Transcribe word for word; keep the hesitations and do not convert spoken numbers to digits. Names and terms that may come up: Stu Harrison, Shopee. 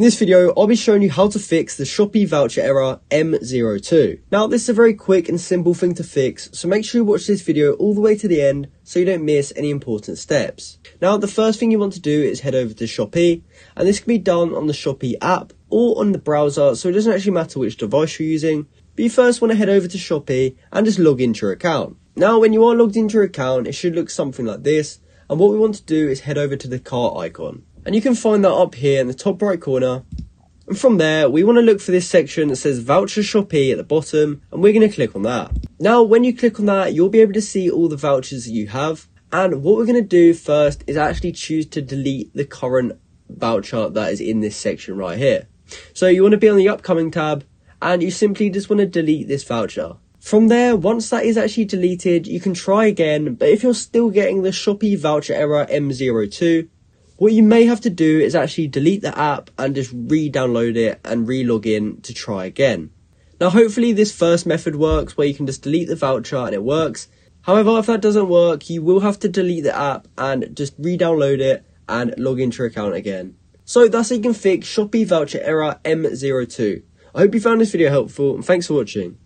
In this video, I'll be showing you how to fix the Shopee voucher error M zero two. Now, this is a very quick and simple thing to fix, so make sure you watch this video all the way to the end so you don't miss any important steps. Now, the first thing you want to do is head over to Shopee, and this can be done on the Shopee app or on the browser, so it doesn't actually matter which device you're using. But you first want to head over to Shopee and just log into your account. Now, when you are logged into your account, it should look something like this, and what we want to do is head over to the cart icon. And you can find that up here in the top right corner. And from there, we want to look for this section that says Voucher Shopee at the bottom, and we're going to click on that. Now, when you click on that, you'll be able to see all the vouchers that you have. And what we're going to do first is actually choose to delete the current voucher that is in this section right here. So you want to be on the upcoming tab, and you simply just want to delete this voucher. From there, once that is actually deleted, you can try again. But if you're still getting the Shopee voucher error M zero two, what you may have to do is actually delete the app and just re-download it and re-log in to try again. Now, hopefully this first method works where you can just delete the voucher and it works. However, if that doesn't work, you will have to delete the app and just re-download it and log into your account again. So that's how you can fix Shopee voucher error M zero two. I hope you found this video helpful, and thanks for watching.